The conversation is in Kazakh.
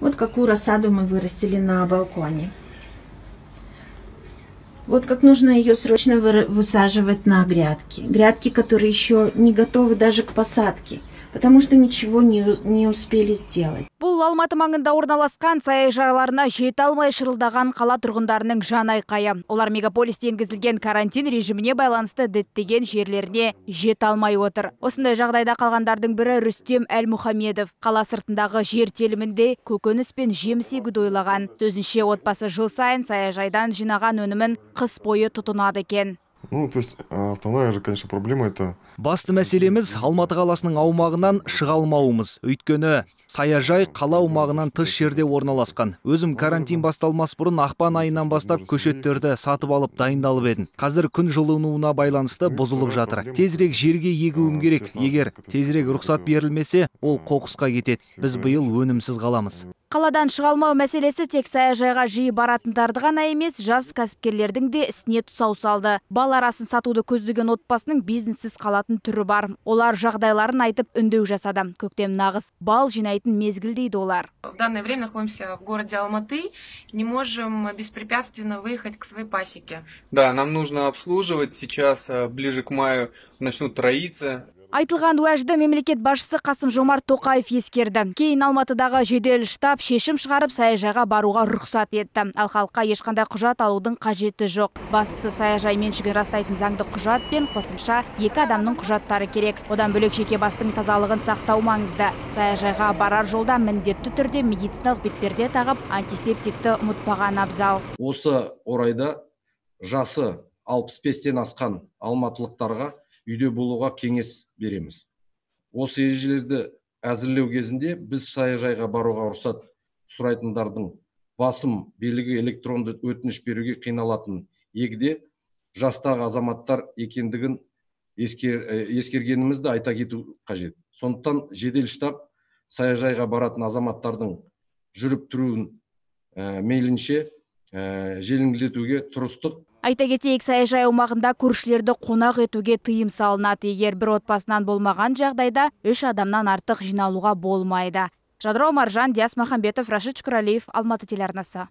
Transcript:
Вот какую рассаду мы вырастили на балконе. Вот как нужно ее срочно высаживать на грядки. Грядки, которые еще не готовы даже к посадке, потому что ничего не успели сделать. Бұл Алматы маңында орналасқан саяжайларына жете алмай шырылдаған қала тұрғындарының жан айқайы. Олар мегаполисте енгізілген карантин режиміне байланысты діттеген жерлеріне жете алмай отыр. Осындай жағдайда қалғандардың бірі Рүстем Әлмұхамедов. Қала сыртындағы жер телімінде көкөніс пен жеміс егуді ойлаған. Сөзінше, отбасы жыл сайын саяжайдан жинаған өнімін қыс бойы тұтынады екен. Ну, то есть основная же, конечно, проблема это... Басты мәселеміз Алматы қаласының аумағынан шыға алмауымыз. Өйткені саяжай қала аумағынан тыс жерде орналасқан. Өзім карантин басталмас бұрын ақпан айынан бастап көшеттерді сатып алып дайындалып едім. Қазір күн жылынуына байланысты бұзылып жатыр. Тезірек жерге егуім керек. Егер тезірек рұқсат берілмесе, ол қоқысқа кетеді. Біз биыл өнімсіз қаламыз. Қаладан шыға алмау мәселесі тек саяжайға жиі баратындарды ғана емес, жас кәсіпкерлердің де ісіне тұсау салды. Бал арасын сатуды көздеген отбасының бизнессіз қалатын түрі бар. Олар жағдайларын айтып үндеу жасады. Көктем нағыз бал жинайтын мезгіл дейді олар. В данное время находимся в городе Алматы, не можем беспрепятственно выехать к своей пасеке. Да, нам нужно обслуживать, сейчас ближе к маю начнут троиться. Айтылған уәжді мемлекет басшысы Қасым-Жомарт Тоқаев ескерді. Кейін Алматыдағы жедел штаб шешім шығарып саяжайға баруға рұқсат етті. Ал халыққа ешқандай құжат алудың қажеті жоқ. Бастысы саяжай меншігін растайтын заңды құжат пен қосымша 2 адамның құжаттары керек. Одан бөлек жеке бастың тазалығын сақтау маңызды. Саяжайға барар жолда міндетті түрде медициналық бетперде тағып, антисептикті ұмытпаған абзал. Осы орайда жасы 65-тен асқан алматылықтарға үйде болуға кеңес береміз. Осы ережелерді әзірлеу кезінде біз саяжайға баруға рұқсат сұрайтындардың басым бөлігі электронды өтініш беруге қиналатын егде жастағы азаматтар екендігін ескергенімізді айта кету қажет. Сондықтан жедел штаб саяжайға баратын азаматтардың жүріп тұруын мейлінше желеңдетуге тұрыстық. Айта кетейік, саяжай аумағында көршілерді қонақ етуге тыйым салынады. Егер бір отбасынан болмаған жағдайда 3 адамнан артық жиналуға болмайды. Маржан Диас Махамбетов, Рашид Шкралиев, Алматы телеарнасы.